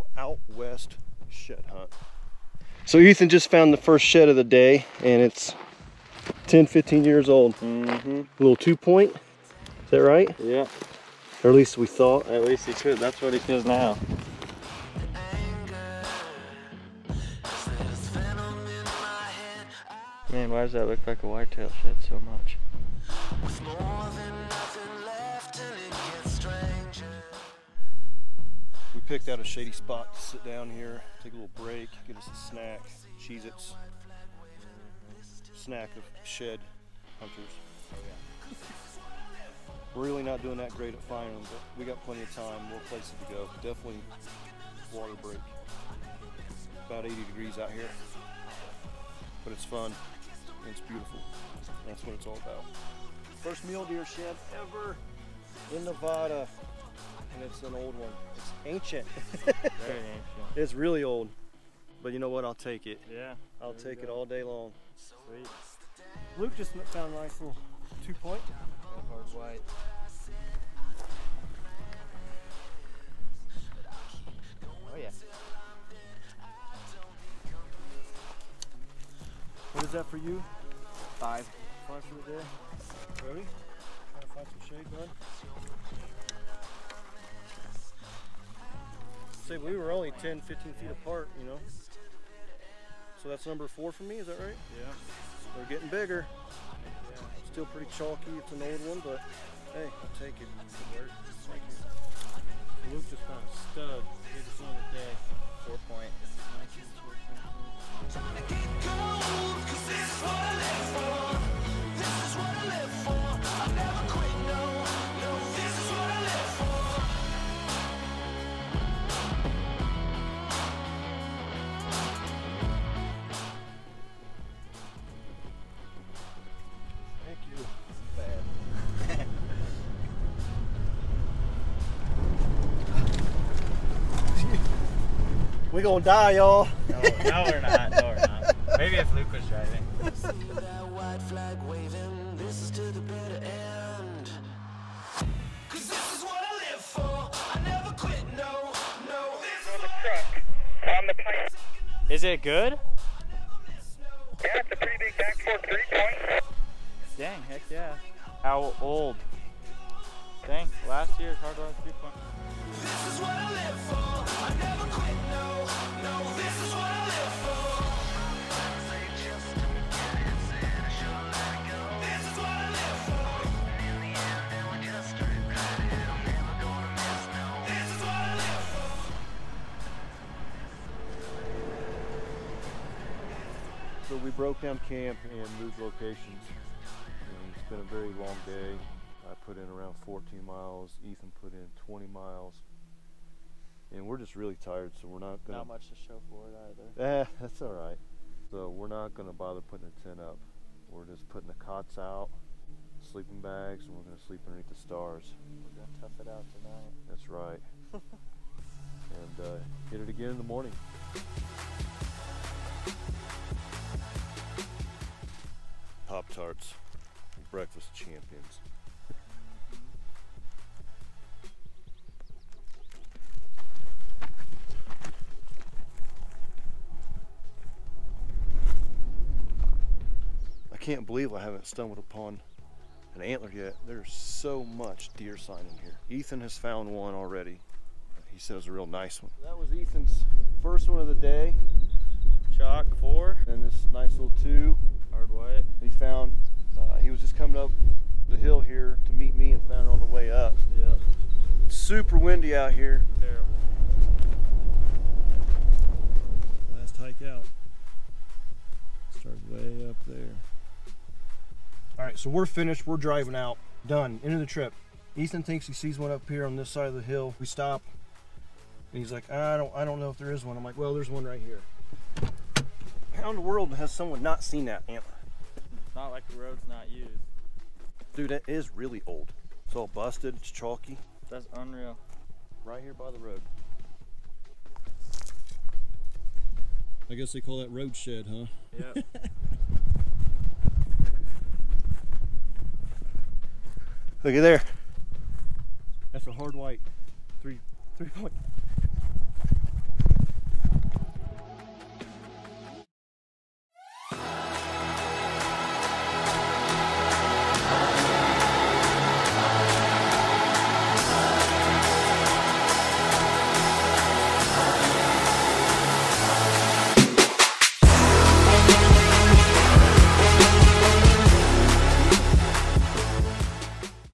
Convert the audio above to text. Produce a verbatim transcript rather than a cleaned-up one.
little out west shed hunt. So Ethan just found the first shed of the day, and it's ten, fifteen years old. Mm-hmm. A little two point, is that right? Yeah. Or at least we thought. At least he could, that's what he feels now. Man, why does that look like a whitetail shed so much? With more than nothing left till it gets strange. We picked out a shady spot to sit down here, take a little break, get us a snack, Cheez-Its. Snack of shed hunters. Oh, yeah. We're really not doing that great at finding them, but we got plenty of time, more places to go. Definitely water break. About eighty degrees out here. But it's fun, and it's beautiful. That's what it's all about. First mule deer shed ever in Nevada, and it's an old one. It's ancient. Very ancient. It's really old, but you know what? I'll take it. Yeah. I'll take it all day long. Sweet. Luke just found a nice little two-point. Hard white. Oh yeah. What is that for you? Five. Five for the day. Ready? Trying to find some shade, bud. See, we were only ten, fifteen feet apart, you know. So that's number four for me, is that right? Yeah. They're getting bigger. Yeah. Still pretty chalky. It's an old one, but hey, I'll take it. Thank you. Luke just found a stud. Biggest one of the day. Four point. We're gonna die, y'all. No, no, we're not. No, we're not. Maybe if Luke was driving. See that white flag waving. This is to the bitter end. Cause this is what I live for. I never quit. No, no. On the truck. On the plane. Is it good? Yeah, it's a pretty big back fork three point. Dang, heck yeah. How old? Dang, last year's hard run three point. This is what I live for. I never quit. No, no, this is what I live for. This is what I live for. In the end, they were just regretted. I'm never gonna miss no. This is what I live for. So we broke down camp and moved locations. And it's been a very long day. I put in around fourteen miles. Ethan put in twenty miles. And we're just really tired, so we're not gonna. Not much to show for it either. Eh, that's all right. So we're not gonna bother putting a tent up. We're just putting the cots out, sleeping bags, and we're gonna sleep underneath the stars. We're gonna tough it out tonight. That's right. And uh, hit it again in the morning. Pop-Tarts, breakfast champions. I can't believe I haven't stumbled upon an antler yet. There's so much deer sign in here. Ethan has found one already. He said it was a real nice one. That was Ethan's first one of the day. Chalk four. And this nice little two. Hard white. He found, uh, he was just coming up the hill here to meet me and found it on the way up. Yeah. It's super windy out here. Terrible. Last hike out. Start way up there. All right, so we're finished, we're driving out, done, end of the trip. Ethan thinks he sees one up here on this side of the hill. We stop, and he's like, I don't I don't know if there is one. I'm like, well, there's one right here. How in the world has someone not seen that antler? It's not like the road's not used. Dude, that is really old. It's all busted, it's chalky. That's unreal. Right here by the road. I guess they call that road shed, huh? Yeah. Look at there. That's a hard white. Three, three point.